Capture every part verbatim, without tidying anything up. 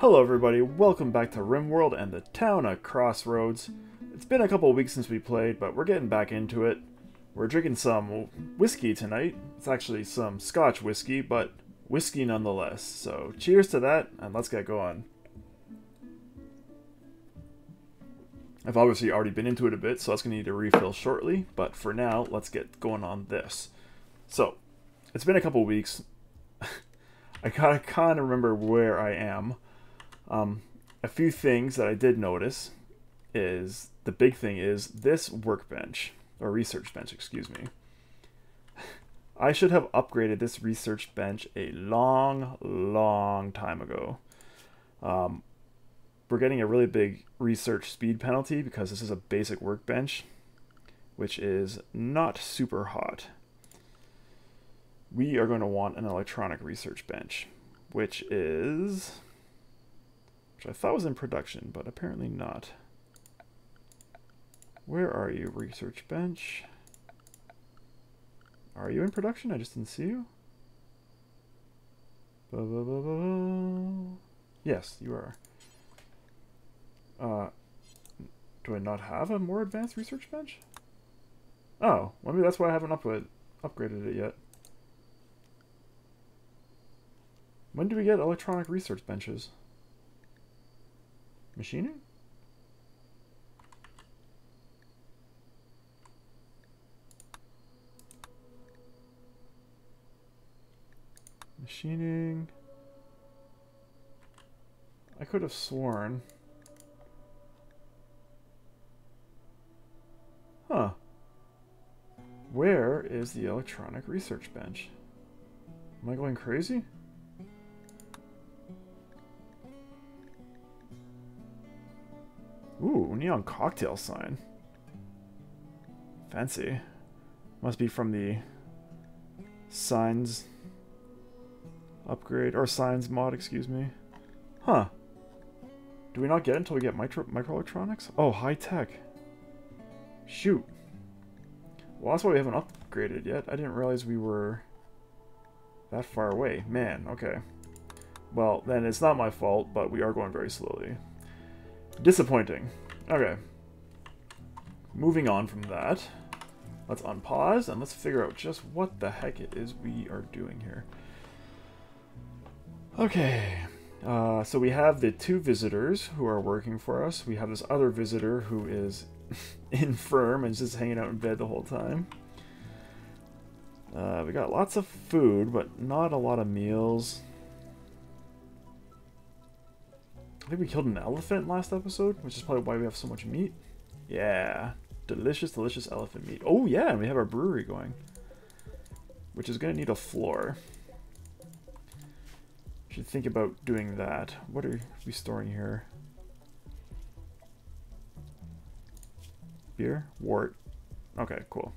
Hello everybody, welcome back to RimWorld and the town of Crossroads. It's been a couple of weeks since we played, but we're getting back into it. We're drinking some whiskey tonight. It's actually some Scotch whiskey, but whiskey nonetheless. So cheers to that, and let's get going. I've obviously already been into it a bit, so that's going to need a refill shortly, but for now, let's get going on this. So, it's been a couple weeks. I gotta kind of remember where I am. Um, a few things that I did notice is, the big thing is this workbench, or research bench, excuse me. I should have upgraded this research bench a long, long time ago. Um, we're getting a really big research speed penalty because this is a basic workbench, which is not super hot. We are going to want an electronic research bench, which is, which I thought was in production, but apparently not. Where are you, research bench? Are you in production? I just didn't see you. Ba, ba, ba, ba. Yes, you are. Uh, do I not have a more advanced research bench? Oh, well, maybe that's why I haven't up upgraded it yet. When do we get electronic research benches? Machining? Machining. I could have sworn. Huh. Where is the electronic research bench? Am I going crazy? Ooh, neon cocktail sign. Fancy. Must be from the signs upgrade, or signs mod, excuse me. Huh. Do we not get it until we get micro microelectronics? Oh, high tech. Shoot. Well, that's why we haven't upgraded yet. I didn't realize we were that far away. Man, okay. Well, then it's not my fault, but we are going very slowly. Disappointing. Okay. Moving on from that. Let's unpause and let's figure out just what the heck it is we are doing here. Okay. Uh, so we have the two visitors who are working for us. We have this other visitor who is infirm and just hanging out in bed the whole time. Uh, we got lots of food, but not a lot of meals. I think we killed an elephant last episode, which is probably why we have so much meat. Yeah, delicious, delicious elephant meat. Oh yeah, and we have our brewery going, which is going to need a floor. Should think about doing that. What are we storing here? Beer? Wort. Okay, cool.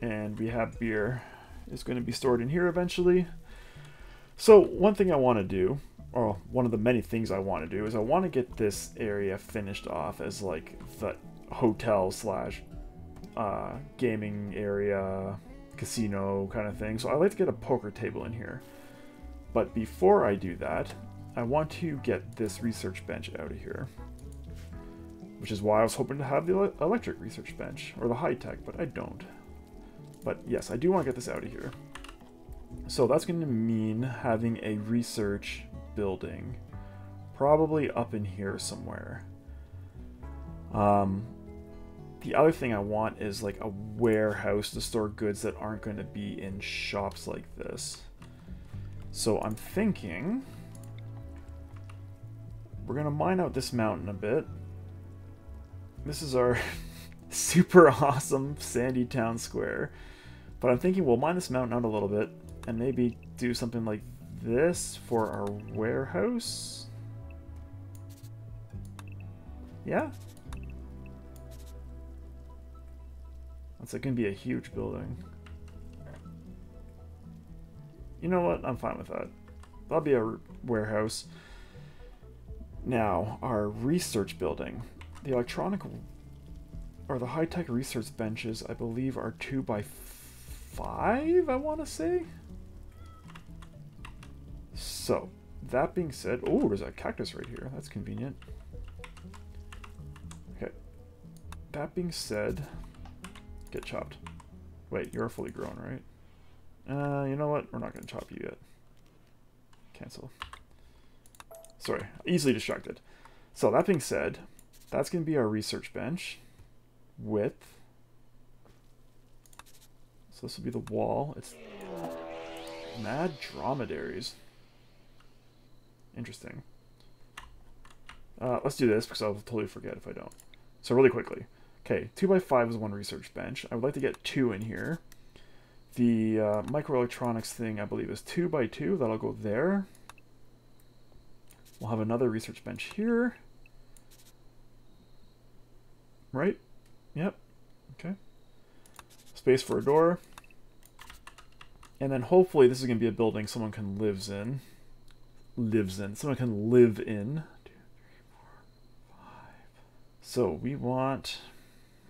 And we have beer. It's going to be stored in here eventually. So one thing I want to do, or one of the many things I want to do, is I want to get this area finished off as like the hotel slash uh, gaming area, casino kind of thing. So I like to get a poker table in here. But before I do that, I want to get this research bench out of here, which is why I was hoping to have the electric research bench or the high tech, but I don't. But yes, I do want to get this out of here. So that's going to mean having a research building, probably up in here somewhere. Um, the other thing I want is like a warehouse to store goods that aren't going to be in shops like this. So I'm thinking we're going to mine out this mountain a bit. This is our super awesome sandy town square, but I'm thinking we'll mine this mountain out a little bit and maybe do something like this for our warehouse. Yeah, that's it. Can be a huge building. You know what, I'm fine with that. That'll be our warehouse. Now our research building, the electronic or the high-tech research benches, I believe are two by five, I want to say. So, that being said, oh, there's a cactus right here. That's convenient. Okay. That being said, get chopped. Wait, you're fully grown, right? Uh, you know what? We're not going to chop you yet. Cancel. Sorry, easily distracted. So that being said, that's going to be our research bench width. So this will be the wall. It's mad dromedaries. Interesting. Uh, let's do this because I'll totally forget if I don't. So really quickly. Okay, two by five is one research bench. I would like to get two in here. The uh, microelectronics thing, I believe, is two by two. That'll go there. We'll have another research bench here. Right? Yep. Okay. Space for a door. And then hopefully this is going to be a building someone can lives in. Lives in. Someone can live in. Two, three, four, five. So we want...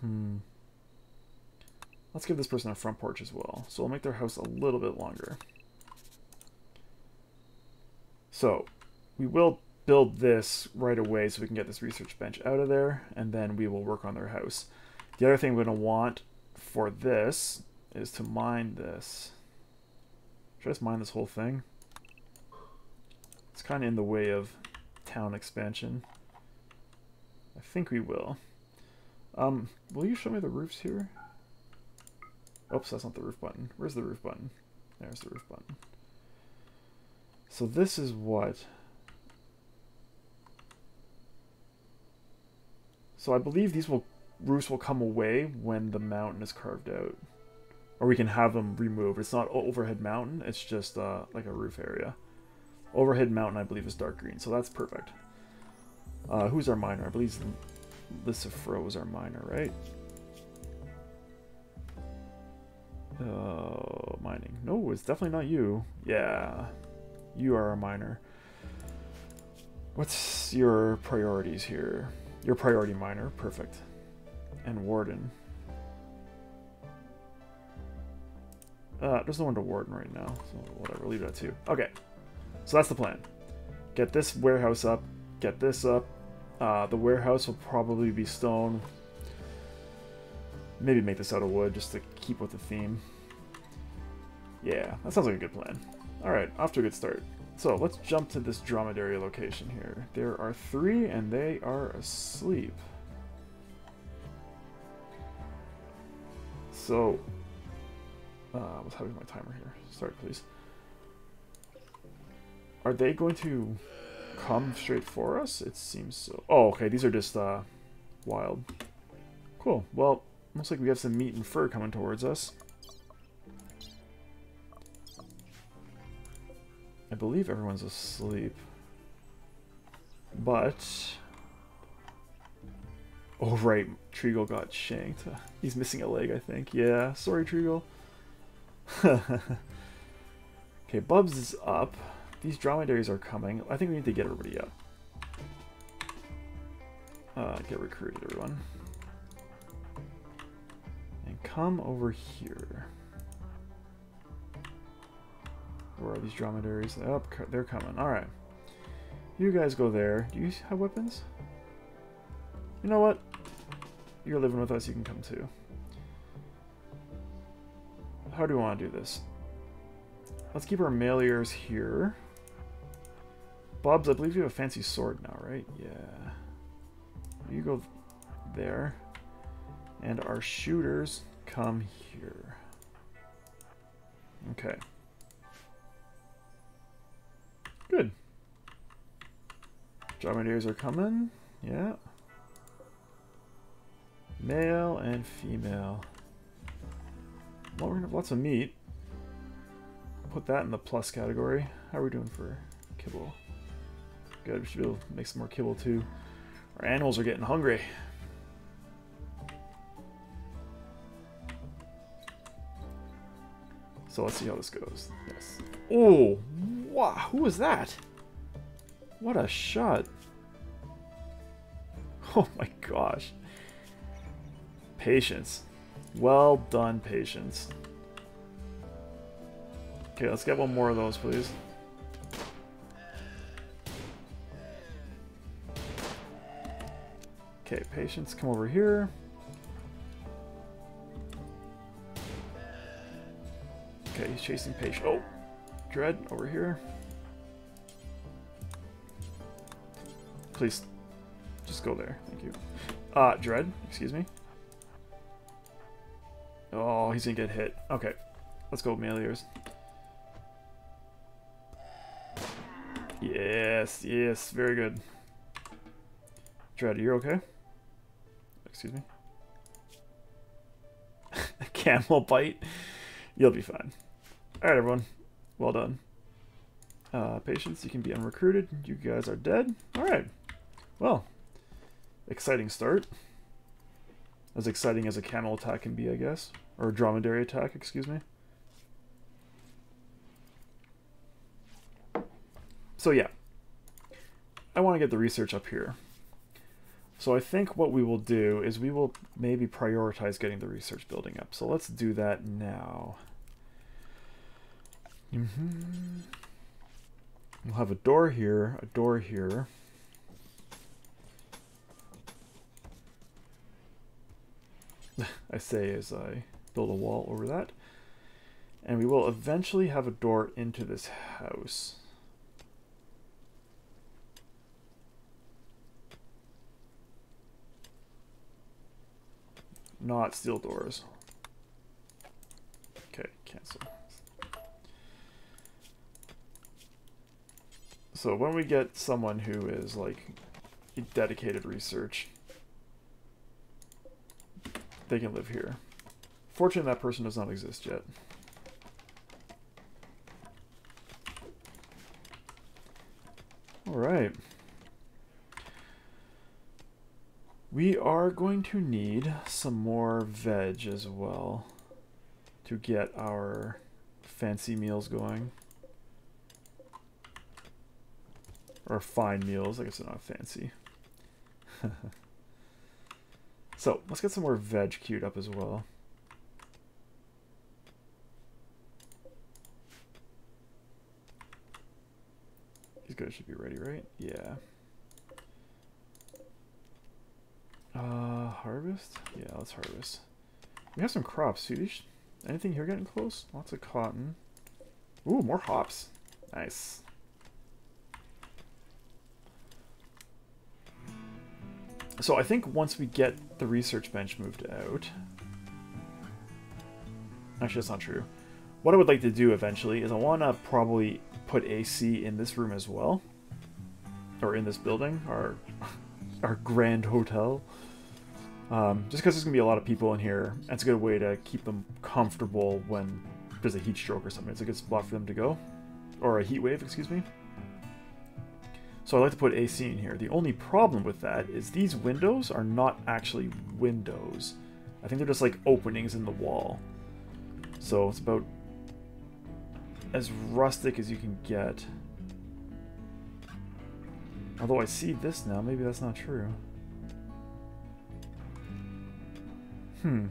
Hmm... Let's give this person a front porch as well. So we'll make their house a little bit longer. So we will build this right away so we can get this research bench out of there, and then we will work on their house. The other thing we're going to want for this is to mine this. Should I just mine this whole thing? It's kind of in the way of town expansion. I think we will. Um, will you show me the roofs here? Oops, that's not the roof button. Where's the roof button? There's the roof button. So this is what... So I believe these will roofs will come away when the mountain is carved out. Or we can have them removed. It's not overhead mountain, it's just uh, like a roof area. Overhead mountain, I believe, is dark green, so that's perfect. Uh, who's our miner? I believe Lysifro is our miner, right? Oh, uh, mining. No, it's definitely not you. Yeah, you are a miner. What's your priorities here? Your priority miner, perfect. And warden. Uh, there's no one to warden right now, so whatever, leave that too. Okay, so that's the plan. Get this warehouse up, get this up. Uh, the warehouse will probably be stone. Maybe make this out of wood just to keep with the theme. Yeah, that sounds like a good plan. Alright, off to a good start. So let's jump to this dromedary location here. There are three and they are asleep. So, uh, what's happening with my timer here? Start, please. Are they going to come straight for us? It seems so. Oh, okay, these are just uh, wild. Cool, well... Looks like we have some meat and fur coming towards us. I believe everyone's asleep. But... Oh right, Treagle got shanked. He's missing a leg, I think. Yeah, sorry Treagle. Okay, Bubs is up. These dromedaries are coming. I think we need to get everybody up. Uh, get recruited, everyone. Come over here. Where are these dromedaries? Oh, they're coming. Alright. You guys go there. Do you have weapons? You know what? You're living with us. You can come too. How do we want to do this? Let's keep our meleeers here. Bubs, I believe you have a fancy sword now, right? Yeah. You go there. And our shooters... Come here. Okay. Good. Dromedaries are coming. Yeah. Male and female. Well, we're gonna have lots of meat. Put that in the plus category. How are we doing for kibble? Good. We should be able to make some more kibble too. Our animals are getting hungry. So let's see how this goes. Yes. Oh, wow. Who was that? What a shot. Oh my gosh. Patience. Well done, Patience. Okay, let's get one more of those, please. Okay, Patience, come over here. Okay, he's chasing Patience. Oh, Dread, over here. Please, just go there. Thank you. Uh, Dread, excuse me. Oh, he's gonna get hit. Okay, let's go with Melee's. Yes, yes, very good. Dread, you're okay? Excuse me. A camel bite? You'll be fine. Alright, everyone. Well done. Uh, Patience, you can be unrecruited. You guys are dead. Alright. Well, exciting start. As exciting as a camel attack can be, I guess. Or a dromedary attack, excuse me. So yeah, I want to get the research up here. So I think what we will do is we will maybe prioritize getting the research building up. So let's do that now. Mm-hmm. We'll have a door here, a door here. I say as I build a wall over that. And we will eventually have a door into this house. Not steel doors. Okay, cancel. So when we get someone who is like dedicated research, they can live here. Fortunately, that person does not exist yet. All right. We are going to need some more veg as well to get our fancy meals going. Or fine meals, I guess they're not fancy. So let's get some more veg queued up as well. These guys should be ready, right? Yeah. Uh, harvest? Yeah, let's harvest. We have some crops, too. Anything here getting close? Lots of cotton. Ooh, more hops. Nice. So I think once we get the research bench moved out... Actually, that's not true. What I would like to do eventually is I want to probably put A C in this room as well. Or in this building. Or... our grand hotel. Um, just because there's going to be a lot of people in here, and it's a good way to keep them comfortable when there's a heat stroke or something. It's a good spot for them to go. Or a heat wave, excuse me. So I like to put A C in here. The only problem with that is these windows are not actually windows. I think they're just like openings in the wall. So it's about as rustic as you can get. Although I see this now, maybe that's not true. Hmm.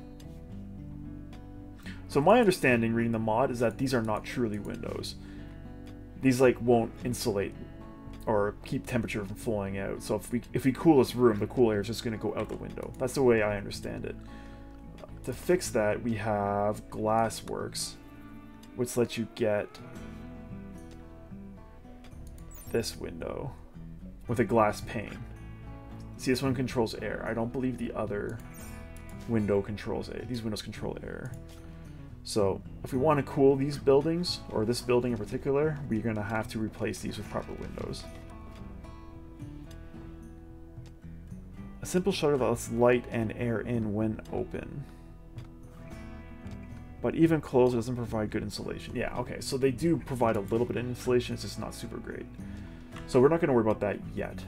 So my understanding, reading the mod, is that these are not truly windows. These like won't insulate or keep temperature from flowing out. So if we if we cool this room, the cool air is just going to go out the window. That's the way I understand it. To fix that, we have Glassworks, which lets you get this window with a glass pane. See, this one controls air. I don't believe the other window controls air. These windows control air. So if we want to cool these buildings, or this building in particular, we're going to have to replace these with proper windows. A simple shutter that lets light and air in when open. But even closed doesn't provide good insulation. Yeah, okay, so they do provide a little bit of insulation, it's just not super great. So we're not going to worry about that yet.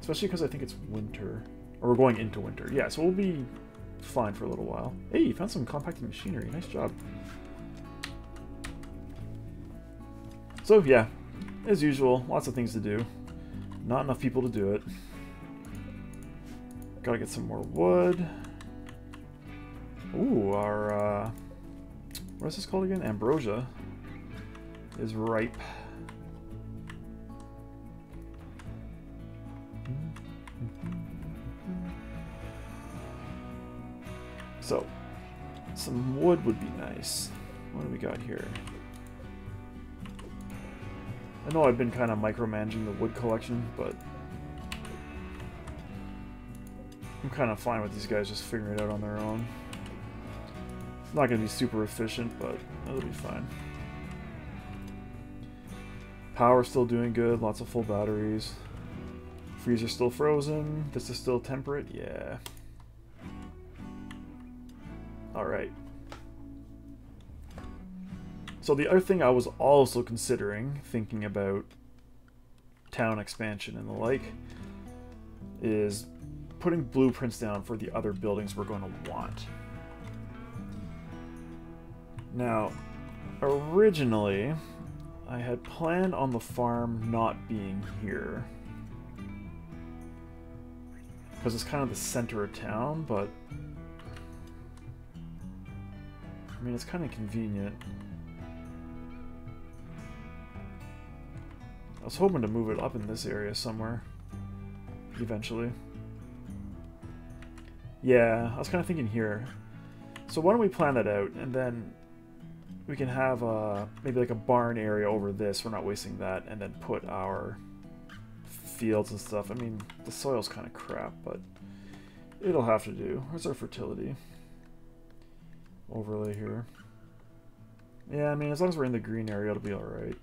Especially because I think it's winter. Or we're going into winter. Yeah, so we'll be fine for a little while. Hey, you found some compacting machinery. Nice job. So yeah, as usual, lots of things to do. Not enough people to do it. Gotta get some more wood. Ooh, our... Uh, what is this called again? Ambrosia is ripe. So some wood would be nice. What do we got here? I know I've been kind of micromanaging the wood collection, but I'm kind of fine with these guys just figuring it out on their own. It's not going to be super efficient, but it'll be fine. Power's still doing good, lots of full batteries. Freezer's still frozen. This is still temperate, yeah. Alright. So the other thing I was also considering, thinking about town expansion and the like, is putting blueprints down for the other buildings we're going to want. Now, originally, I had planned on the farm not being here, because it's kind of the center of town, but I mean, it's kind of convenient. I was hoping to move it up in this area somewhere eventually. Yeah, I was kind of thinking here. So why don't we plan that out, and then we can have a, maybe like a barn area over this. We're not wasting that, and then put our fields and stuff. I mean, the soil's kind of crap, but it'll have to do. Where's our fertility overlay here? Yeah, I mean, as long as we're in the green area, it'll be all right.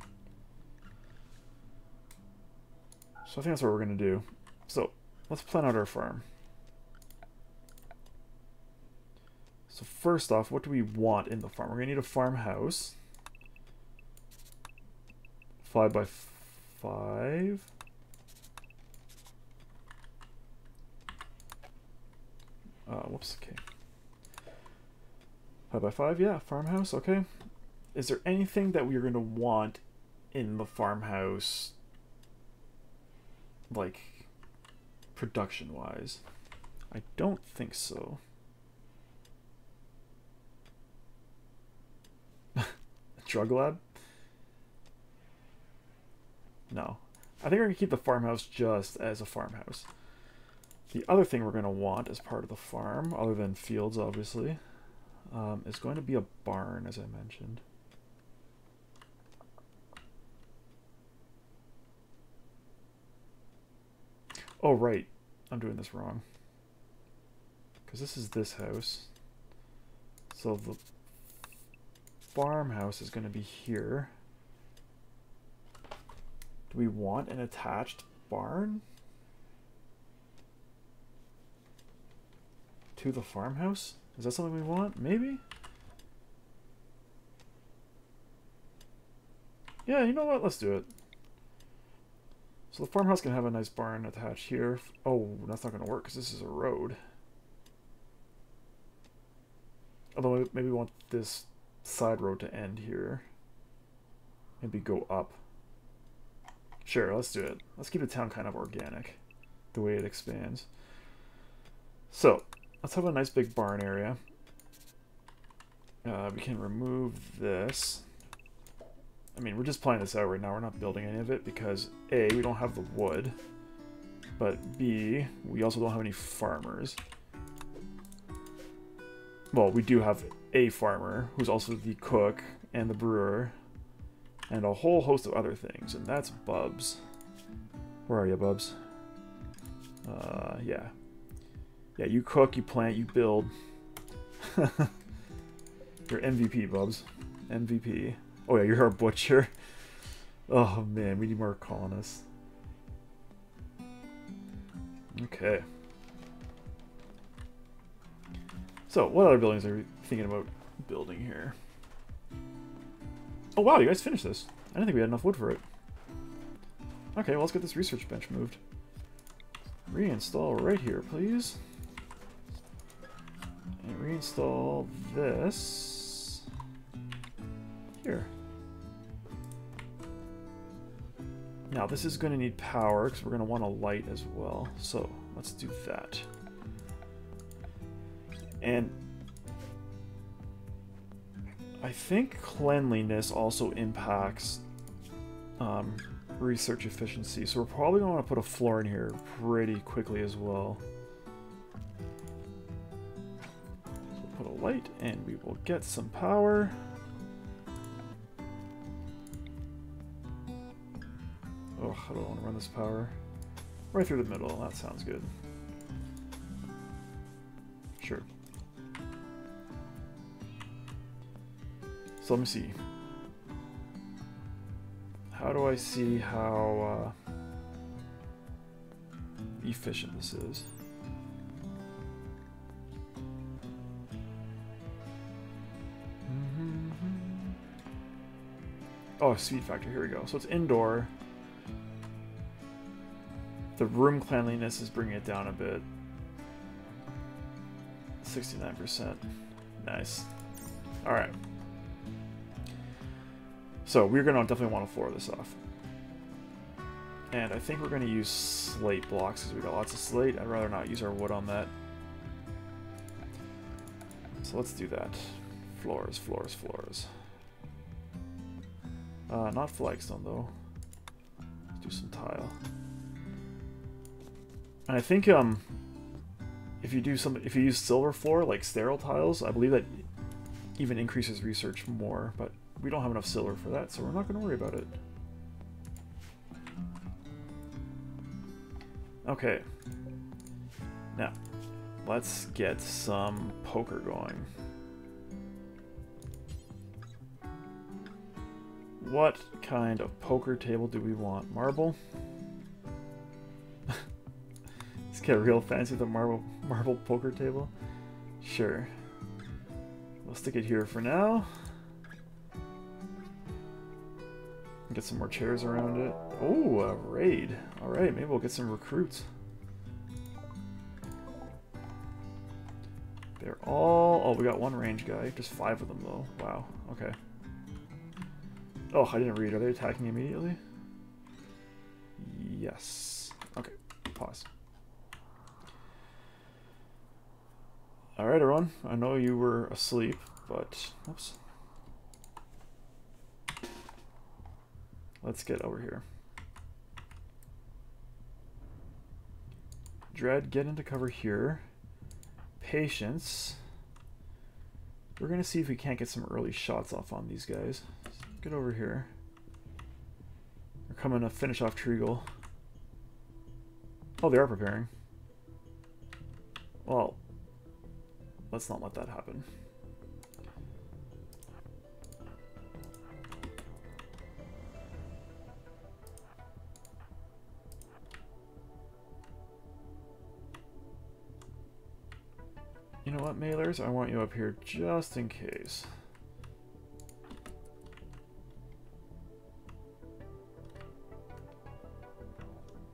So I think that's what we're going to do. So let's plan out our farm. So first off, what do we want in the farm? We're going to need a farmhouse. Five by five. Uh, whoops, okay. Five by five, yeah, farmhouse, okay. Is there anything that we are going to want in the farmhouse, like, production-wise? I don't think so. Drug lab? No. I think we're going to keep the farmhouse just as a farmhouse. The other thing we're going to want as part of the farm, other than fields, obviously, um, is going to be a barn, as I mentioned. Oh, right. I'm doing this wrong. Because this is this house. So the farmhouse is going to be here. Do we want an attached barn to the farmhouse? Is that something we want? Maybe? Yeah, you know what? Let's do it. So the farmhouse can have a nice barn attached here. Oh, that's not going to work because this is a road. Although maybe we want this side road to end here. Maybe go up. Sure, let's do it. Let's keep the town kind of organic, the way it expands. So, let's have a nice big barn area. Uh, we can remove this. I mean, we're just playing this out right now. We're not building any of it because A, we don't have the wood, but B, we also don't have any farmers. Well, we do have a farmer who's also the cook and the brewer and a whole host of other things, and that's Bubs. Where are you, Bubs? Uh, yeah. Yeah, you cook, you plant, you build. You're M V P, Bubs. M V P. Oh yeah, you're our butcher. Oh man, we need more colonists. Okay. So, what other buildings are we thinking about building here? Oh wow, you guys finished this. I didn't think we had enough wood for it. Okay, well, let's get this research bench moved. Reinstall right here, please. And reinstall this here. Now, this is going to need power because we're going to want a light as well. So, let's do that. And I think cleanliness also impacts um, research efficiency, so we're probably going to want to put a floor in here pretty quickly as well. So light and we will get some power. Oh, I don't want to run this power. Right through the middle, that sounds good. Sure. So let me see. How do I see how uh, efficient this is? Oh, speed factor, here we go. So it's indoor. The room cleanliness is bringing it down a bit. sixty-nine percent. Nice. All right. So we're gonna definitely want to floor this off. And I think we're gonna use slate blocks because we got lots of slate. I'd rather not use our wood on that. So let's do that. Floors, floors, floors. Uh, not flagstone though. Let's do some tile. And I think um, if you do some, if you use silver floor like sterile tiles, I believe that even increases research more. But we don't have enough silver for that, so we're not going to worry about it. Okay. Now, let's get some poker going. What kind of poker table do we want? Marble? Let's get real fancy with a marble, marble poker table. Sure. We'll stick it here for now. Get some more chairs around it. Oh, a raid. Alright, maybe we'll get some recruits. They're all... Oh, we got one range guy. Just five of them, though. Wow. Okay. Oh, I didn't read. Are they attacking immediately? Yes. Okay. Pause. Alright, everyone. I know you were asleep, but... Oops. Let's get over here. Dread, get into cover here. Patience. We're going to see if we can't get some early shots off on these guys. Get over here. They're coming to finish off Treagle. Oh, they are preparing. Well, let's not let that happen. You know what, mailers? I want you up here just in case.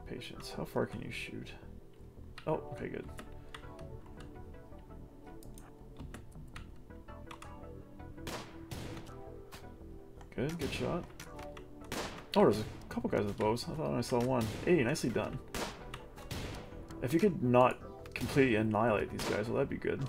Patience. How far can you shoot? Oh, okay, good. Good, good shot. Oh, there's a couple guys with bows. I thought I saw one. Hey, nicely done. If you could not completely annihilate these guys, well, that'd be good.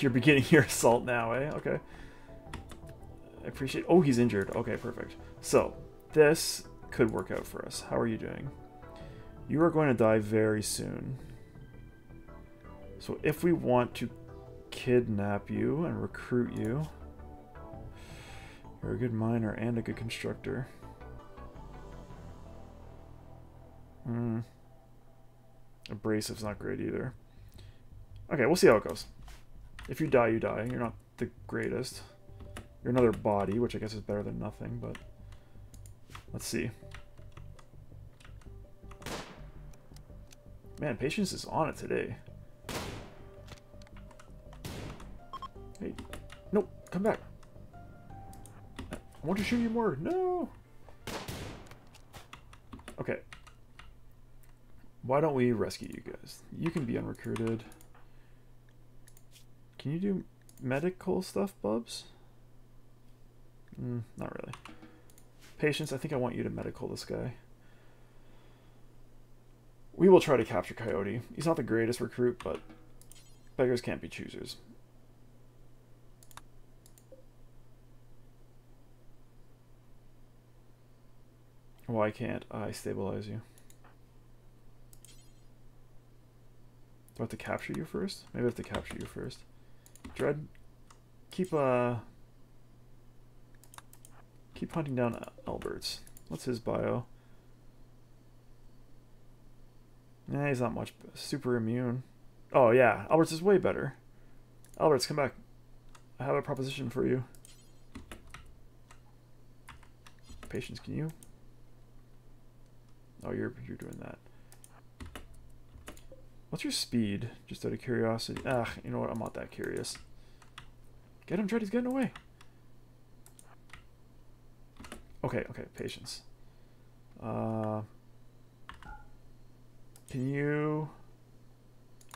You're beginning your assault now, eh? Okay. I appreciate... Oh, he's injured. Okay, perfect. So, this could work out for us. How are you doing? You are going to die very soon. So, if we want to kidnap you and recruit you... You're a good miner and a good constructor. Hmm. Abrasive's not great either. Okay, we'll see how it goes. If you die, you die. You're not the greatest. You're another body, which I guess is better than nothing, but... Let's see. Man, Patience is on it today. Hey. Nope, come back. I want to shoot you more. No! Okay. Why don't we rescue you guys? You can be unrecruited. Can you do medical stuff, Bubs? Mm, not really. Patience, I think I want you to medical this guy. We will try to capture Coyote. He's not the greatest recruit, but beggars can't be choosers. Why can't I stabilize you? Do I have to capture you first? Maybe I have to capture you first. Dread, keep uh, keep hunting down Alberts. What's his bio? Nah, he's not much. Super immune. Oh yeah, Alberts is way better. Alberts, come back. I have a proposition for you. Patience, can you? Oh, you're you're doing that. What's your speed? Just out of curiosity. Ah, you know what? I'm not that curious. Get him, Dread. He's getting away. Okay, okay. Patience. Uh, can you?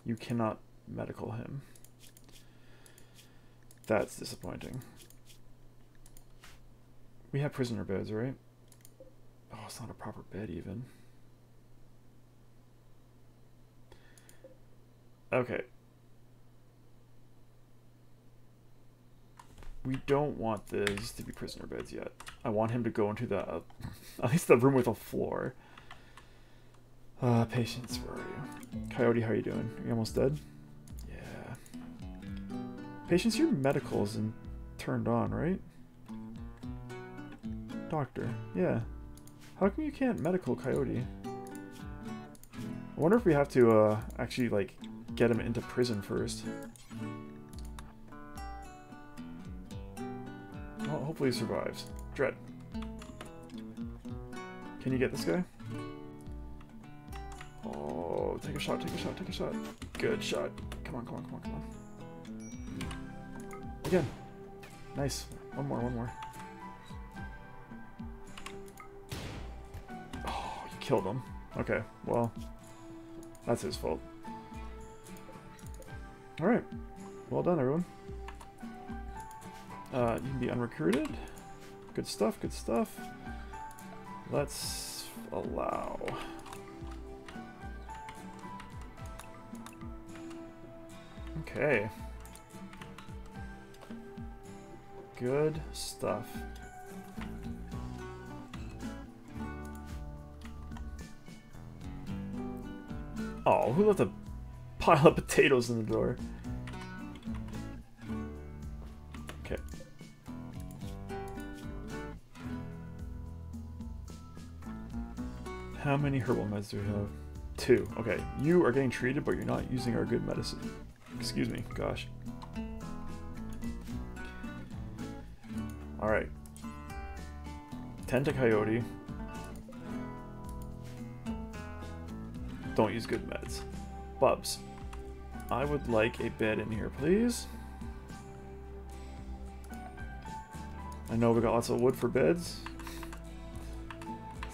You cannot medical him. That's disappointing. We have prisoner beds, right? Oh, it's not a proper bed even. Okay. We don't want these to be prisoner beds yet. I want him to go into the, uh, at least the room with a floor. Uh, Patience, where are you? Coyote, how are you doing? Are you almost dead? Yeah. Patience, your medical's in, turned on, right? Doctor, yeah. How come you can't medical Coyote? I wonder if we have to uh, actually, like, get him into prison first. Well, hopefully he survives. Dread. Can you get this guy? Oh, take a shot, take a shot, take a shot. Good shot. Come on, come on, come on, come on. Again. Nice. One more, one more. Oh, you killed him. Okay, well, that's his fault. Alright, well done everyone. Uh, you can be unrecruited. Good stuff, good stuff. Let's allow... Okay. Good stuff. Oh, who left a pile of potatoes in the door? Okay. How many herbal meds do we have? Two. Okay, you are getting treated, but you're not using our good medicine. Excuse me, gosh. Alright. Tend to Coyote. Don't use good meds. Bubs, I would like a bed in here, please. I know we got lots of wood for beds,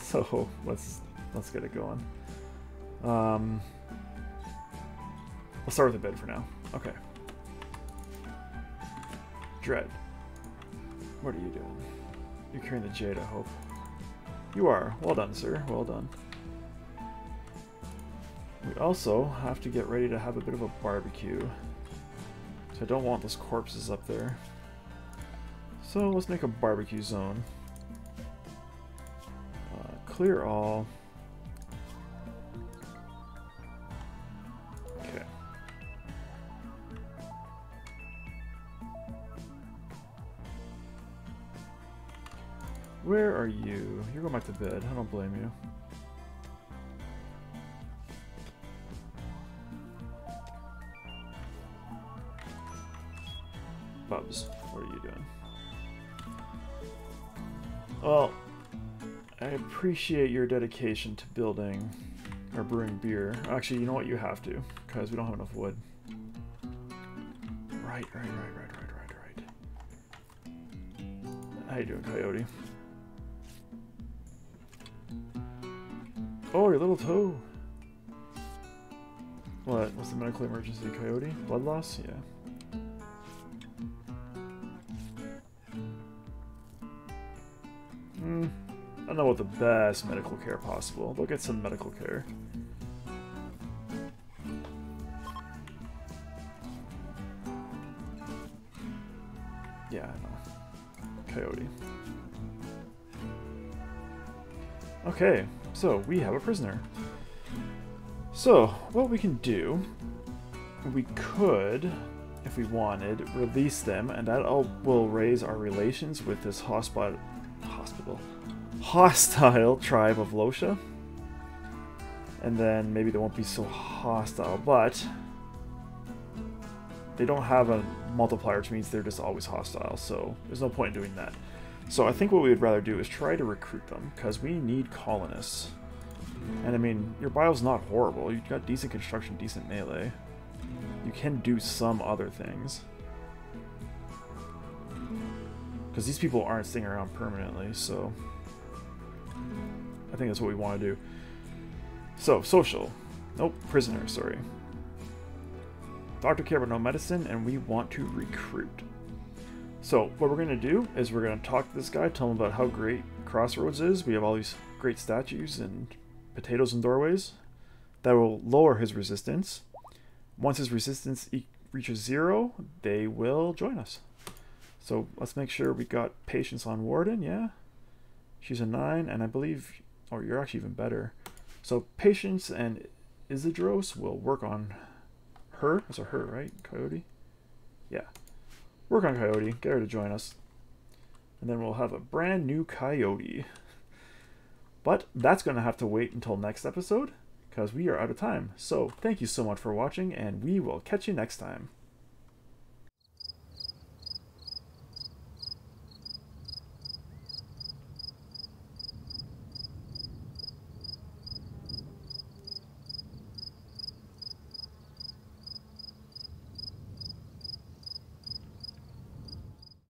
so let's let's get it going. Um, we'll start with a bed for now. Okay. Dread, what are you doing? You're carrying the jade, I hope. You are. Well done, sir. Well done. We also have to get ready to have a bit of a barbecue. So I don't want those corpses up there. So let's make a barbecue zone. Uh, clear all. Okay. Where are you? You're going back to bed. I don't blame you. Bubs, what are you doing? Well, I appreciate your dedication to building or brewing beer. Actually, you know what? You have to, because we don't have enough wood. Right, right, right, right, right, right, right. How you doing, Coyote? Oh, your little toe. What? What's the medical emergency, Coyote? Blood loss? Yeah. Know what the best medical care possible. They'll get some medical care. Yeah, I know. Coyote. Okay, so we have a prisoner. So what we can do, we could, if we wanted, release them, and that all will raise our relations with this hospital, hospital, hostile tribe of Losha. And then maybe they won't be so hostile, but they don't have a multiplier, which means they're just always hostile, so there's no point in doing that. So I think what we would rather do is try to recruit them, because we need colonists. And I mean, your bio's not horrible. You've got decent construction, decent melee. You can do some other things. Because these people aren't sitting around permanently, so I think that's what we want to do. So, social. Nope, prisoner, sorry. Doctor care but no medicine, and we want to recruit. So what we're going to do is we're going to talk to this guy, tell him about how great Crossroads is. We have all these great statues and potatoes and doorways. That will lower his resistance. Once his resistance e reaches zero, they will join us. So let's make sure we got Patience on Warden, yeah. She's a nine, and I believe, or you're actually even better. So Patience and Isidros will work on her. That's a her, right? Coyote? Yeah. Work on Coyote. Get her to join us. And then we'll have a brand new Coyote. But that's going to have to wait until next episode, because we are out of time. So thank you so much for watching, and we will catch you next time.